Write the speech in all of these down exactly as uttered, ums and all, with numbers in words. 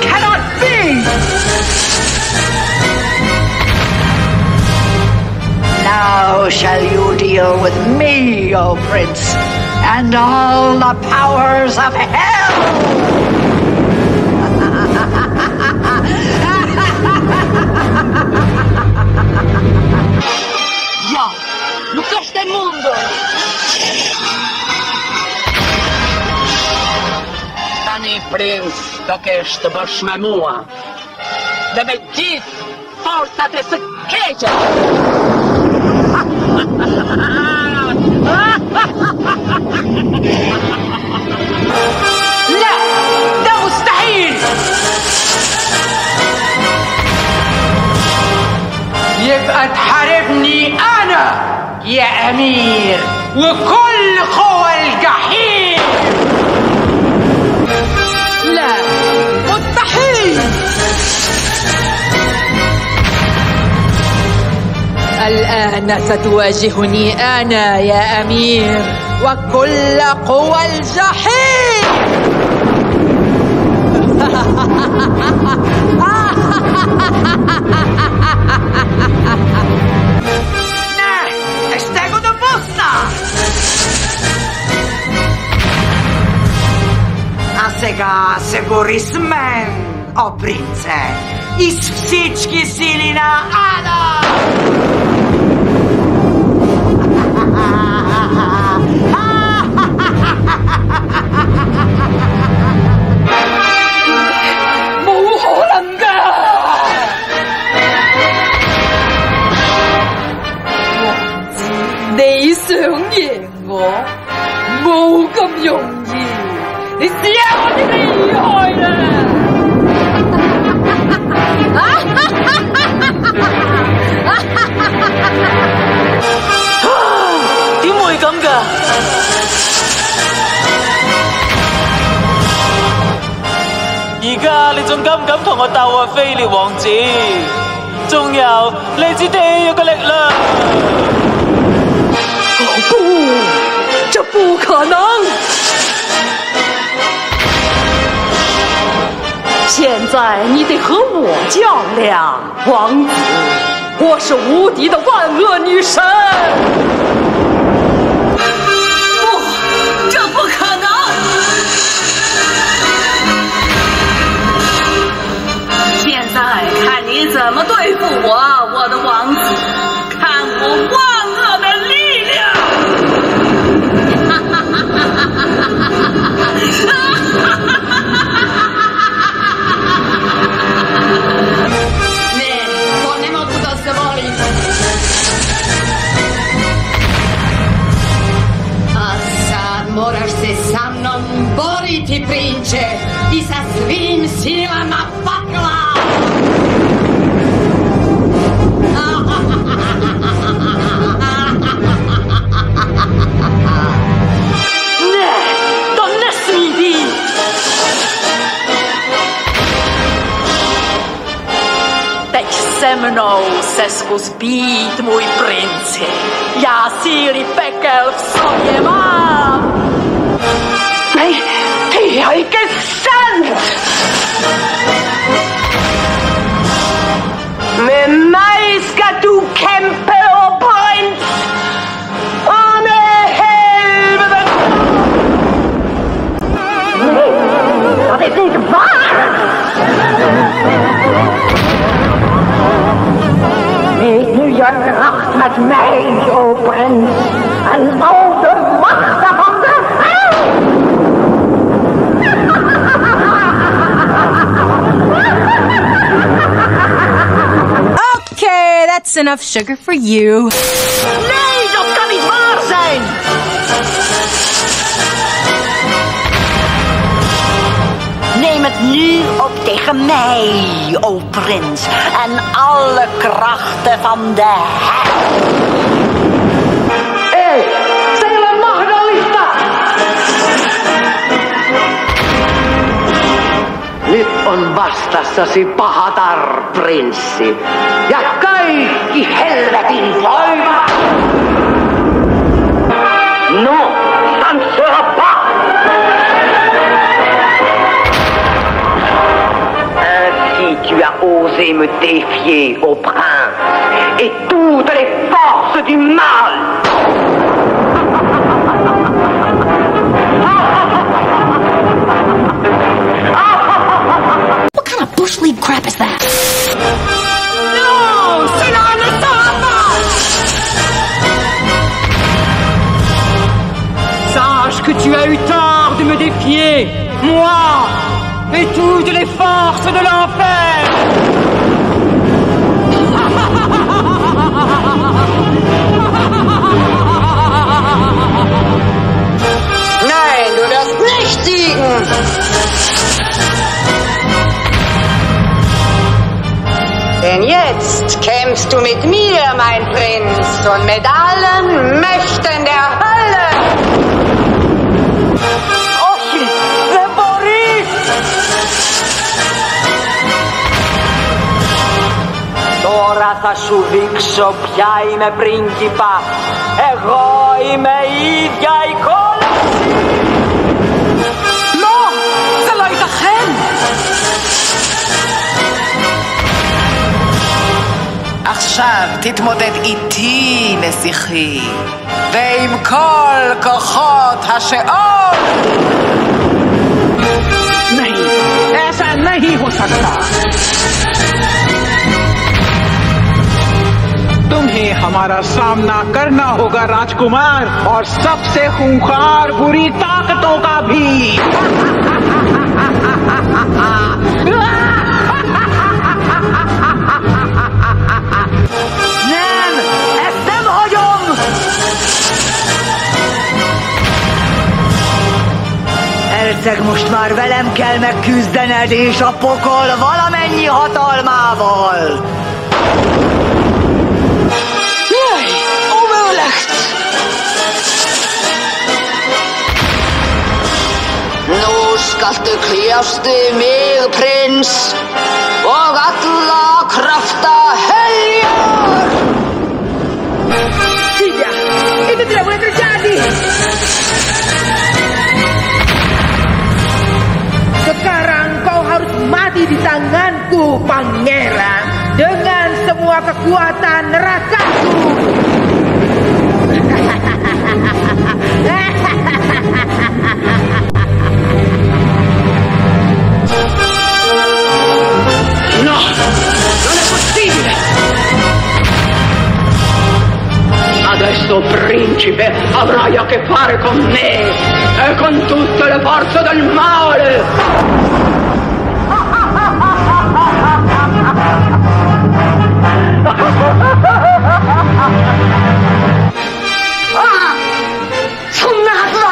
cannot be! Now shall you deal with me, O Prince, and all the powers of hell! Prins, tokesh të bësh me mua dhe me gjithë forcat e së keqe. La, dhe mustahil! يبقى تحاربني أنا يا أمير وكل قوى الجحيم. الآن ستواجهني أنا يا أمير وكل قوى الجحيم. Stego de bossa. A sega segurismen, o prince, iz vsički sili na Ana. Zbit, mój prince, ja síly pekel v sobě mám. Nej, ty hojke sen! Me majska tu kempe o princ, one helvete! Nej, det är inte Je lacht met mij, o prins, en al de machten van de hel! Okay, that's enough sugar for you. Nee, dat kan niet waar zijn! Neem het nu op tegen mij, o prins, en alle krachten van de hel. Hé, hey, Stella Margarita! Nyt on vastassasi Pahatar, prinssi, ja kaikki helvetin voima! No, tanssihapa! a osé me défier au prince et toutes les forces du mal. What kind of bush league crap is that? No! Sit on the sofa! Sache que tu as eu tort de me défier, moi! Et toutes les forces de l'enfer. Nein, du wirst nicht siegen. Denn jetzt kämpfst du mit mir, mein Prinz, und mit allen Mächten der Hölle. Τώρα θα σου δείξω ποια είμαι πρίγκιπα. Εγώ είμαι η ίδια η κόλαση. לא, זה לא ייתכן. עכשיו תתמודד איתי, נסיכי, ועם כל כוחות השאול. נהי, איזה נהי הוסקתה. तुम्हें हमारा सामना करना होगा राजकुमार और सबसे खूंखार बुरी ताकतों का भी नैन एस्टेम होजों Herceg most már velem kell megküzdened és a pokol valamennyi hatalmával. Skaltu kljástu mig, prins, og alla krafta heljar! Figlia, e mi trovo intrecciati! Sekarang kau harus mati di tanganku, pangeran, dengan semua kekuatan nerakaku! Adesso, principe, avrai a che fare con me e con tutte le forze del male! Ah! Sunnata!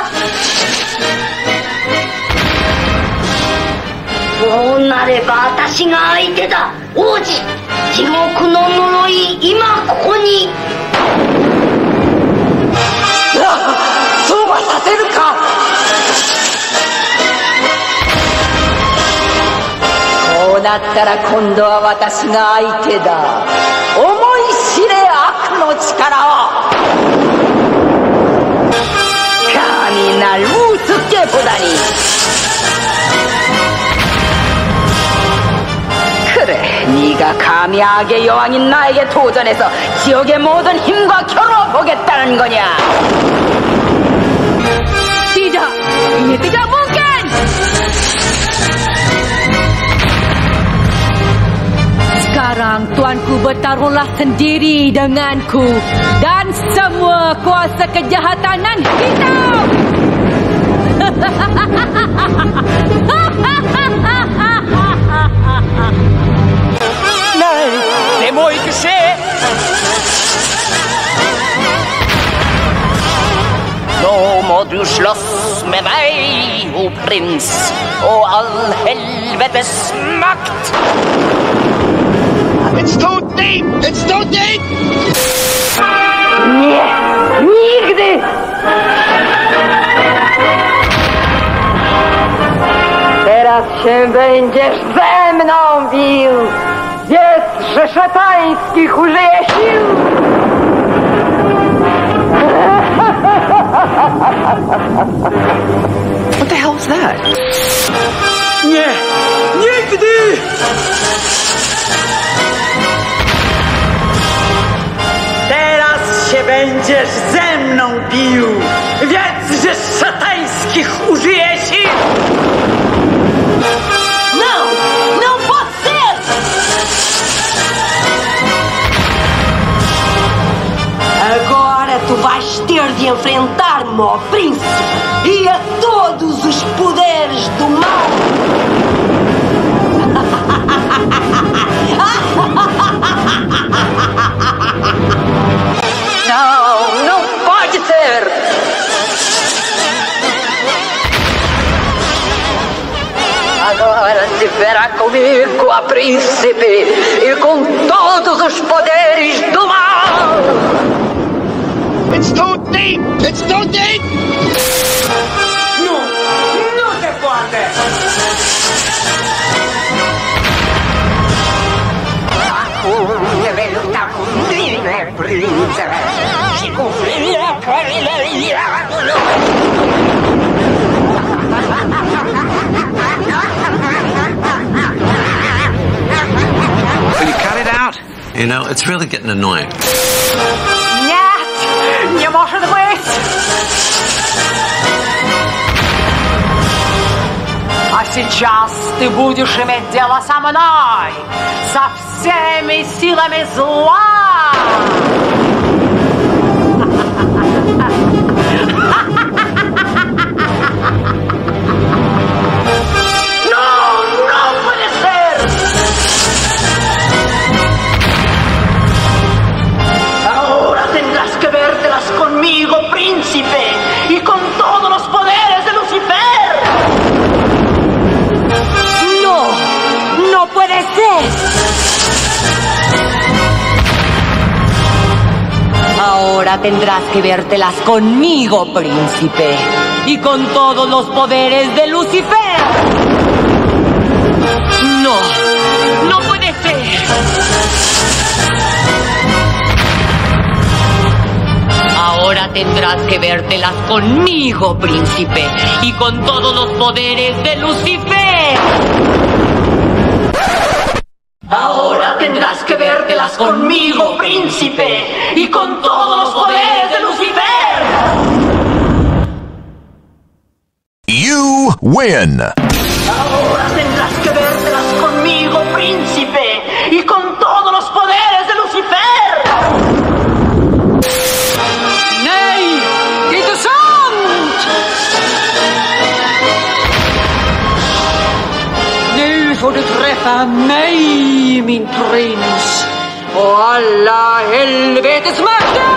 Non nareba, watashi ga aite da! Oji! Jigoku no noroi, ima koko ni! だったら今度は私が相手だ。思い知れ悪の力を。神なルーツケポダに。くれ、네가 감히악의 여왕인 나에게 도전해서 지옥의 모든 힘과 겨뤄 보겠다는 거냐? 시작. 이제 뜨자 보겐. Sekarang tuanku bertarunglah sendiri denganku dan semua kuasa kejahatanan hitam. Nein, det må ikke ske. Nå må du slåss med meg, o prins, og all helvetes makt. It's too deep! It's too deep! Nie! Nigdy! Teraz się będziesz ze mną bił! Jest, że szatańskich użyje sił! What the hell is that? Nie! Nigdy! będziesz ze mną bił, więc że szatańskich użyję sił! No! No, what's this? Agora tu vais ter de enfrentar-me, ó príncipe, e a todos os poderes do mal! Não, não pode ser! Agora se verá comigo, ó príncipe, e com todos os poderes do mal! It's too deep! It's too deep! Não! Não se pode! Will you cut it out? You know, it's really getting annoying. Yes! Nie może być! А сейчас ты будешь иметь дело со мной, со всеми силами зла! Ahora tendrás que vértelas conmigo, príncipe, y con todos los poderes de Lucifer. No, no puede ser. Ahora tendrás que vértelas conmigo, príncipe, y con todos los poderes de Lucifer. Ahora tendrás que vértelas conmigo, príncipe, y con todos los poderes de Lucifer. You win. Ahora tendrás que vértelas conmigo, príncipe, y con todos los poderes de Lucifer. Nay, it is sant. Nu får du träffa mig. Min prins och alla helvetes makter!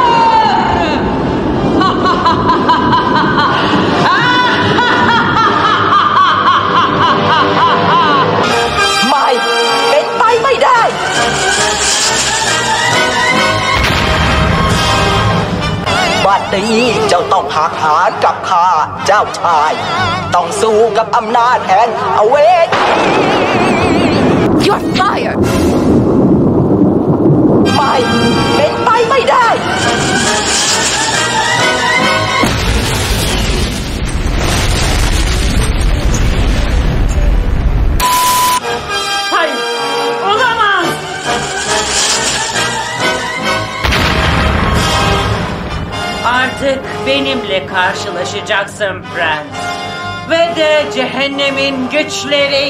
บัดนี้เจ้าต้องหักหานกับข้าเจ้าชายต้องสู้กับอำนาจแห่งอเวจีYou're fired! My... My... My dad! Hey! Odaman! Artık benimle karşılaşacaksın prens. Ve de cehennemin güçleri...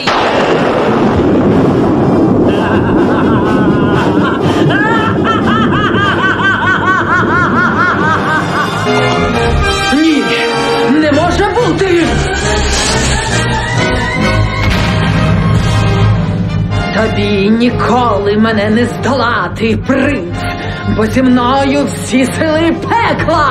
Тобі ніколи мене не здолати, принц, бо зі мною всі сили пекла!